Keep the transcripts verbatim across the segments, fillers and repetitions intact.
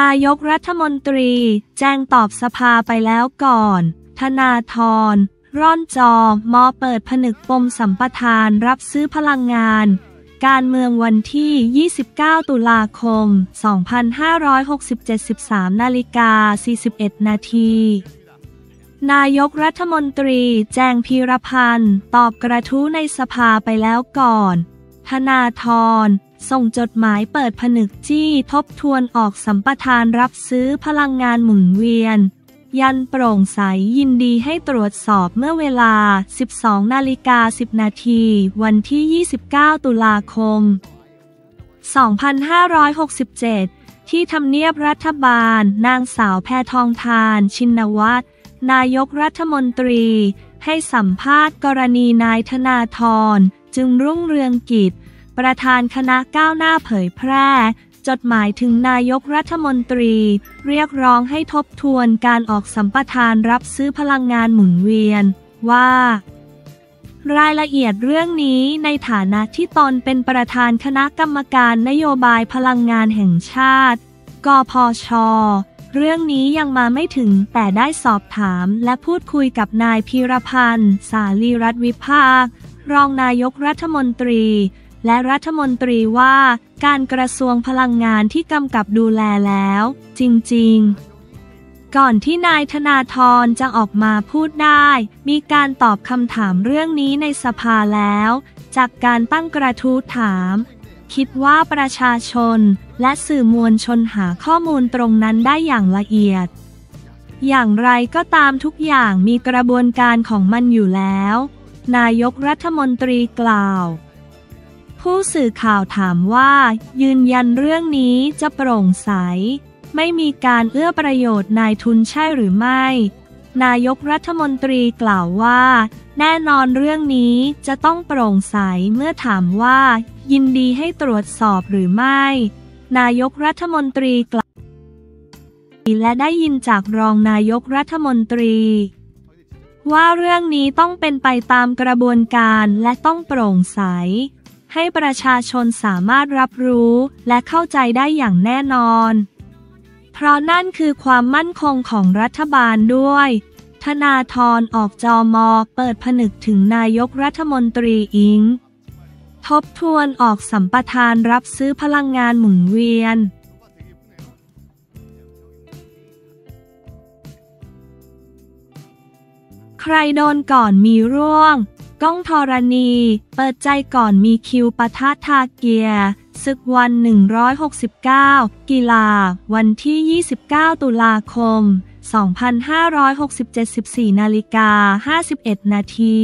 นายกรัฐมนตรีแจ้งตอบสภาไปแล้วก่อนธนาธรร่อนจอมอเปิดผนึกปมสัมปทานรับซื้อพลังงานการเมืองวันที่ยี่สิบเก้าตุลาคมสองพันห้าร้อยหกสิบเจ็ด สิบสามนาฬิกาสี่สิบเอ็ด นาทีนายกรัฐมนตรีแจงพีรพันธ์ตอบกระทู้ในสภาไปแล้วก่อนธนาธรส่งจดหมายเปิดผนึกจี้ทบทวนออกสัมปทานรับซื้อพลังงานหมุนเวียนยันโปร่งใสยินดีให้ตรวจสอบเมื่อเวลา สิบสองนาฬิกาสิบ นาทีวันที่ยี่สิบเก้าตุลาคมสองพันห้าร้อยหกสิบเจ็ดที่ทำเนียบรัฐบาลนางสาวแพทองธารชินวัตรนายกรัฐมนตรีให้สัมภาษณ์กรณีนายธนาธรจึงรุ่งเรืองกิจประธานคณะก้าวหน้าเผยแพร่จดหมายถึงนายกรัฐมนตรีเรียกร้องให้ทบทวนการออกสัมปทานรับซื้อพลังงานหมุนเวียนว่ารายละเอียดเรื่องนี้ในฐานะที่ตนเป็นประธานคณะกรรมการนโยบายพลังงานแห่งชาติกพช.เรื่องนี้ยังมาไม่ถึงแต่ได้สอบถามและพูดคุยกับนายพีรพันธ์สาลีรัตน์วิภารองนายกรัฐมนตรีและรัฐมนตรีว่าการกระทรวงพลังงานที่กำกับดูแลแล้วจริงๆก่อนที่นายธนาธรจะออกมาพูดได้มีการตอบคำถามเรื่องนี้ในสภาแล้วจากการตั้งกระทู้ถามคิดว่าประชาชนและสื่อมวลชนหาข้อมูลตรงนั้นได้อย่างละเอียดอย่างไรก็ตามทุกอย่างมีกระบวนการของมันอยู่แล้วนายกรัฐมนตรีกล่าวผู้สื่อข่าวถามว่ายืนยันเรื่องนี้จะโปร่งใสไม่มีการเอื้อประโยชน์นายทุนใช่หรือไม่นายกรัฐมนตรีกล่าวว่าแน่นอนเรื่องนี้จะต้องโปร่งใสเมื่อถามว่ายินดีให้ตรวจสอบหรือไม่นายกรัฐมนตรีกล่าวและได้ยินจากรองนายกรัฐมนตรีว่าเรื่องนี้ต้องเป็นไปตามกระบวนการและต้องโปร่งใสให้ประชาชนสามารถรับรู้และเข้าใจได้อย่างแน่นอนเพราะนั่นคือความมั่นคงของรัฐบาลด้วยธนาธรออกจม.เปิดผนึกถึงนายกรัฐมนตรีอิงทบทวนออกสัมปทานรับซื้อพลังงานหมุนเวียนใครโดนก่อนมีร่วงก้องธรณีเปิดใจก่อนมีคิวปะทะทาเกียร์ศึกวันหนึ่งร้อยหกสิบเก้ากีฬาวันที่ยี่สิบเก้าตุลาคมสองพันห้าร้อยหกสิบเจ็ด สิบสี่นาฬิกาห้าสิบเอ็ด นาที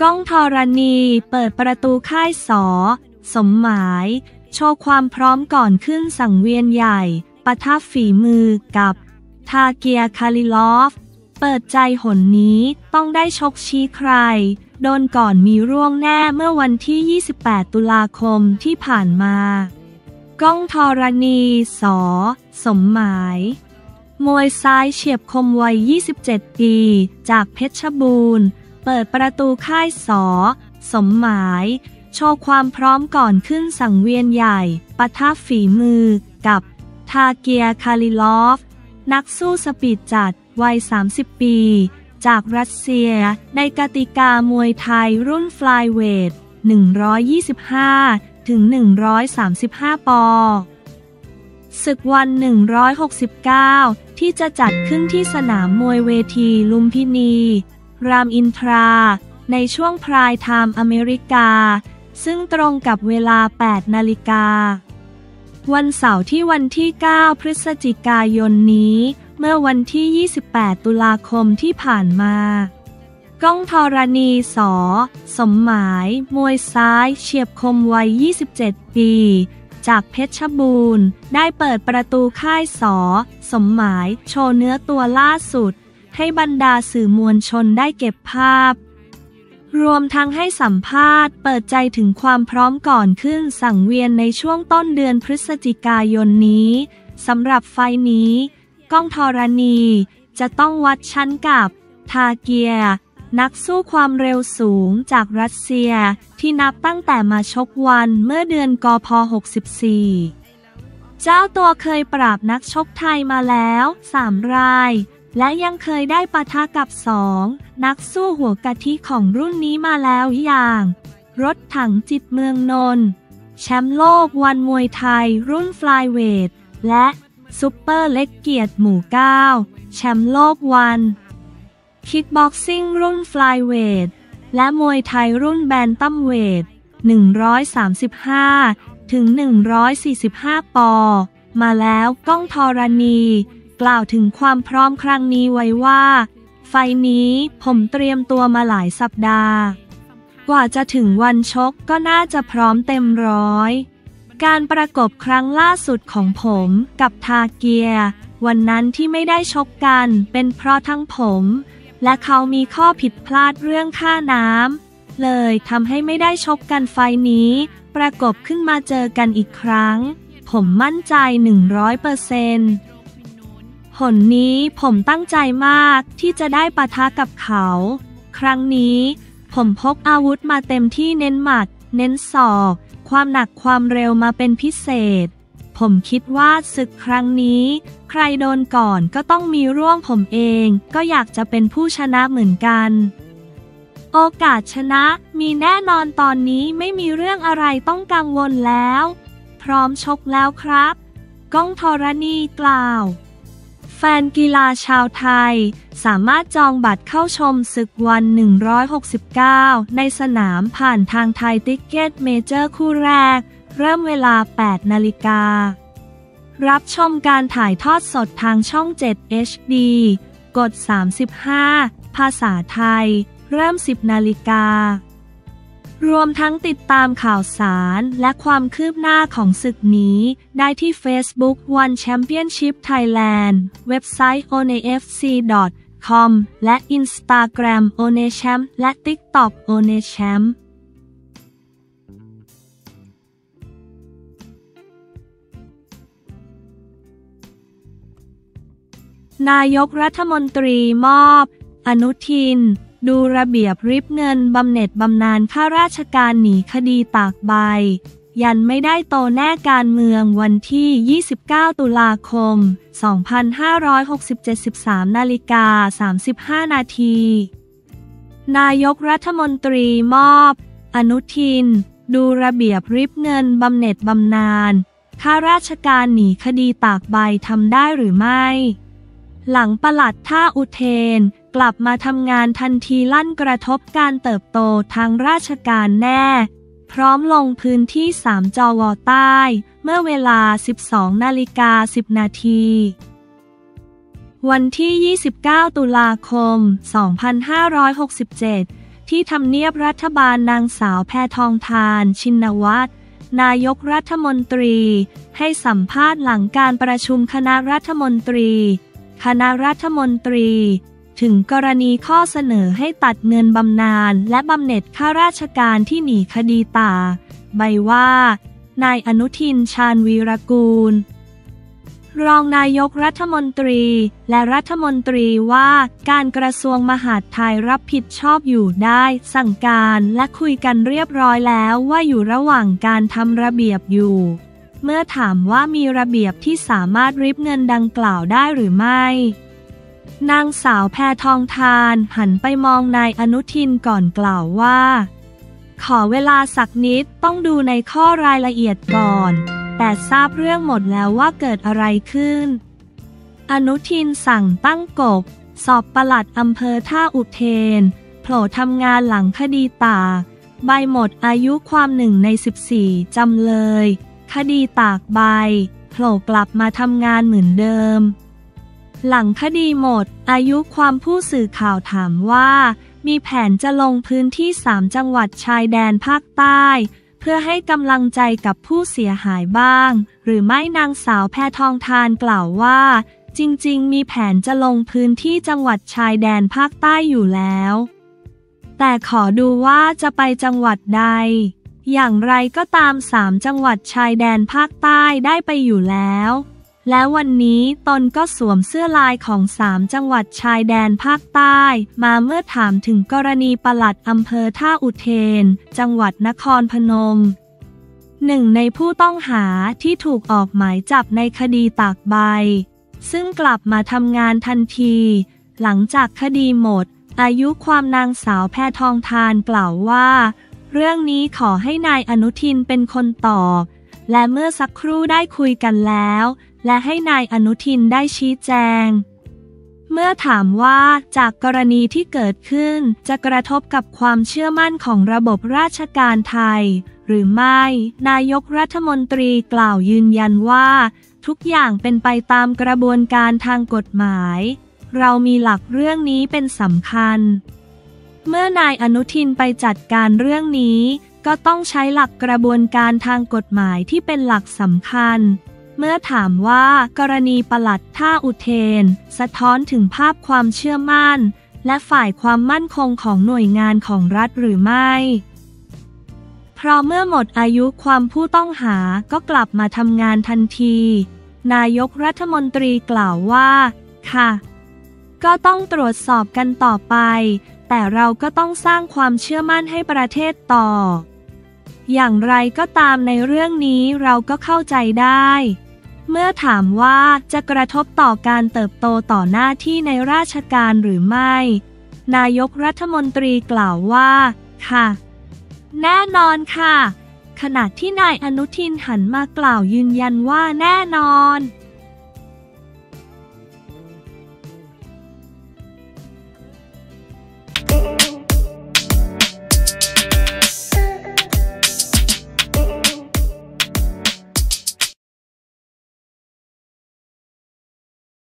ก้องธรณีเปิดประตูค่ายสอสมหมายโชว์ความพร้อมก่อนขึ้นสังเวียนใหญ่ปะทะฝีมือกับทาเกียร์คาลิลอฟเปิดใจหนนี้ต้องได้ชกชี้ใครโดนก่อนมีร่วงแน่เมื่อวันที่ยี่สิบแปดตุลาคมที่ผ่านมาก้องธรณีสอสมหมายมวยซ้ายเฉียบคมวัยยี่สิบเจ็ดปีจากเพชรบูรณ์เปิดประตูค่ายสอสมหมายโชว์ความพร้อมก่อนขึ้นสังเวียนใหญ่ปะทะฝีมือกับทาเกียร์คาลิลอฟนักสู้สปีดจัดวัยสามสิบปีจากรัสเซียในกติกามวยไทยรุ่นฟลายเวทหนึ่งร้อยยี่สิบห้าถึงหนึ่งร้อยสามสิบห้าปอนด์ศึกวันหนึ่งร้อยหกสิบเก้าที่จะจัดขึ้นที่สนามมวยเวทีลุมพินีรามอินทราในช่วงไพร์ไทม์อเมริกาซึ่งตรงกับเวลาแปดนาฬิกาวันเสาร์ที่วันที่เก้าพฤศจิกายนนี้เมื่อวันที่ยี่สิบแปดตุลาคมที่ผ่านมาก้องธรณีสอสมหมายมวยซ้ายเฉียบคมวัยยี่สิบเจ็ดปีจากเพชรบูรณ์ได้เปิดประตูค่ายสอสมหมายโชว์เนื้อตัวล่าสุดให้บรรดาสื่อมวลชนได้เก็บภาพรวมทั้งให้สัมภาษณ์เปิดใจถึงความพร้อมก่อนขึ้นสังเวียนในช่วงต้นเดือนพฤศจิกายนนี้สำหรับไฟนี้ก้องธรณีจะต้องวัดชั้นกับทาเกียร์นักสู้ความเร็วสูงจากรัสเซียที่นับตั้งแต่มาชกวันเมื่อเดือนกุมภาพันธ์ หกสิบสี่ เจ้าตัวเคยปราบนักชกไทยมาแล้วสามรายและยังเคยได้ปะทะกับสองนักสู้หัวกะทิของรุ่นนี้มาแล้วอย่างรถถังจิตเมืองนนท์แชมป์โลกวันมวยไทยรุ่นฟลายเวทและซุปเปอร์เล็กเกียรติหมู่เก้าแชมป์โลกวันคิกบ็อกซิ่งรุ่นฟลายเวทและมวยไทยรุ่นแบนตัมเวทหนึ่งร้อยสามสิบห้าถึงหนึ่งร้อยสี่สิบห้าปอมาแล้วก้องธรณีกล่าวถึงความพร้อมครั้งนี้ไว้ว่าไฟนี้ผมเตรียมตัวมาหลายสัปดาห์กว่าจะถึงวันชกก็น่าจะพร้อมเต็มร้อยการประกบครั้งล่าสุดของผมกับทาเกียวันนั้นที่ไม่ได้ชกกันเป็นเพราะทั้งผมและเขามีข้อผิดพลาดเรื่องค่าน้ำเลยทำให้ไม่ได้ชกกันไฟนี้ประกบขึ้นมาเจอกันอีกครั้งผมมั่นใจ หนึ่งร้อยเปอร์เซ็นต์ผลนี้ผมตั้งใจมากที่จะได้ปะทะกับเขาครั้งนี้ผมพกอาวุธมาเต็มที่เน้นหมัดเน้นศอกความหนักความเร็วมาเป็นพิเศษผมคิดว่าศึกครั้งนี้ใครโดนก่อนก็ต้องมีร่วงผมเองก็อยากจะเป็นผู้ชนะเหมือนกันโอกาสชนะมีแน่นอนตอนนี้ไม่มีเรื่องอะไรต้องกังวลแล้วพร้อมชกแล้วครับก้องธรณีกล่าวแฟนกีฬาชาวไทยสามารถจองบัตรเข้าชมศึกวันหนึ่งร้อยหกสิบเก้าในสนามผ่านทางไทยติ๊กเก็ตเมเจอร์คู่แรกเริ่มเวลาแปดนาฬิการัชมการถ่ายทอดสดทางช่องเจ็ด เอช ดี กดสามสิบห้าภาษาไทยเริ่มสิบนาฬิการวมทั้งติดตามข่าวสารและความคืบหน้าของศึกนี้ได้ที่ Facebook One Championship Thailand เว็บไซต์ โอ เอ็น เอฟ ซี ดอท คอม และ Instagram onechamp และ TikTok onechampนายกรัฐมนตรีมอบอนุทินดูระเบียบริบเงินบำเหน็จบำนาญข้าราชการหนีคดีตากใบยันไม่ได้โตแน่การเมืองวันที่ยี่สิบเก้าตุลาคมสองพันห้าร้อยหกสิบเจ็ด สิบสามนาฬิกาสามสิบห้านาทีนายกรัฐมนตรีมอบอนุทินดูระเบียบริบเงินบำเหน็จบำนาญข้าราชการหนีคดีตากใบทำได้หรือไม่หลังปลัดท่าอุเทนกลับมาทำงานทันทีลั่นกระทบการเติบโตทางราชการแน่พร้อมลงพื้นที่สาม จว.ใต้เมื่อเวลา สิบสองนาฬิกาสิบ นาทีวันที่ ยี่สิบเก้า ตุลาคม สองพันห้าร้อยหกสิบเจ็ด ที่ทำเนียบรัฐบาลนางสาวแพทองธารชินวัตรนายกรัฐมนตรีให้สัมภาษณ์หลังการประชุมคณะรัฐมนตรีคณะรัฐมนตรีถึงกรณีข้อเสนอให้ตัดเงินบำนาญและบำเหน็จข้าราชการที่หนีคดีตาใบว่านายอนุทินชาญวีรกูลรองนายกรัฐมนตรีและรัฐมนตรีว่าการกระทรวงมหาดไทยรับผิดชอบอยู่ได้สั่งการและคุยกันเรียบร้อยแล้วว่าอยู่ระหว่างการทำระเบียบอยู่เมื่อถามว่ามีระเบียบที่สามารถริบเงินดังกล่าวได้หรือไม่นางสาวแพทองธารหันไปมองนายอนุทินก่อนกล่าวว่าขอเวลาสักนิดต้องดูในข้อรายละเอียดก่อนแต่ทราบเรื่องหมดแล้วว่าเกิดอะไรขึ้นอนุทินสั่งตั้งกบสอบปลัดอำเภอท่าอุเทนโผล่ทำงานหลังคดีตากใบหมดอายุความหนึ่งในสิบสี่จำเลยคดีตากใบโผล่กลับมาทำงานเหมือนเดิมหลังคดีหมดอายุความผู้สื่อข่าวถามว่ามีแผนจะลงพื้นที่สามจังหวัดชายแดนภาคใต้เพื่อให้กำลังใจกับผู้เสียหายบ้างหรือไม่นางสาวแพทองธารกล่าวว่าจริงๆมีแผนจะลงพื้นที่จังหวัดชายแดนภาคใต้อยู่แล้วแต่ขอดูว่าจะไปจังหวัดใดอย่างไรก็ตามสามจังหวัดชายแดนภาคใต้ได้ไปอยู่แล้วและวันนี้ตนก็สวมเสื้อลายของสามจังหวัดชายแดนภาคใต้มาเมื่อถามถึงกรณีปลัดอำเภอท่าอุเทนจังหวัดนครพนม หนึ่งในผู้ต้องหาที่ถูกออกหมายจับในคดีตากใบซึ่งกลับมาทำงานทันทีหลังจากคดีหมดอายุความนางสาวแพทองธารกล่าวว่าเรื่องนี้ขอให้นายอนุทินเป็นคนตอบและเมื่อสักครู่ได้คุยกันแล้วและให้นายอนุทินได้ชี้แจงเมื่อถามว่าจากกรณีที่เกิดขึ้นจะกระทบกับความเชื่อมั่นของระบบราชการไทยหรือไม่นายกรัฐมนตรีกล่าวยืนยันว่าทุกอย่างเป็นไปตามกระบวนการทางกฎหมายเรามีหลักเรื่องนี้เป็นสำคัญเมื่อนายอนุทินไปจัดการเรื่องนี้ก็ต้องใช้หลักกระบวนการทางกฎหมายที่เป็นหลักสำคัญเมื่อถามว่ากรณีปลัดท่าอุเทนสะท้อนถึงภาพความเชื่อมั่นและฝ่ายความมั่นคงของหน่วยงานของรัฐหรือไม่เพราะเมื่อหมดอายุความผู้ต้องหาก็กลับมาทำงานทันทีนายกรัฐมนตรีกล่าวว่าค่ะก็ต้องตรวจสอบกันต่อไปแต่เราก็ต้องสร้างความเชื่อมั่นให้ประเทศต่ออย่างไรก็ตามในเรื่องนี้เราก็เข้าใจได้เมื่อถามว่าจะกระทบต่อการเติบโตต่อหน้าที่ในราชการหรือไม่นายกรัฐมนตรีกล่าวว่าค่ะแน่นอนค่ะขณะที่นายอนุทินหันมากล่าวยืนยันว่าแน่นอน